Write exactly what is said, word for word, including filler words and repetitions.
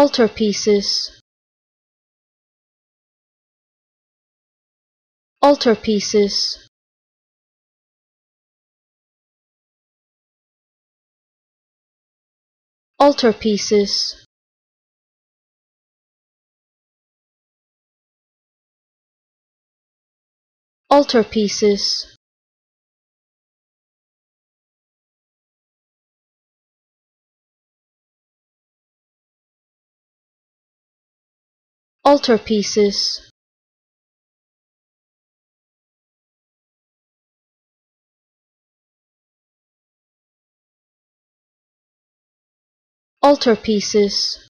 Altarpieces. Altarpieces. Altarpieces. Altarpieces. Altarpieces. Altarpieces.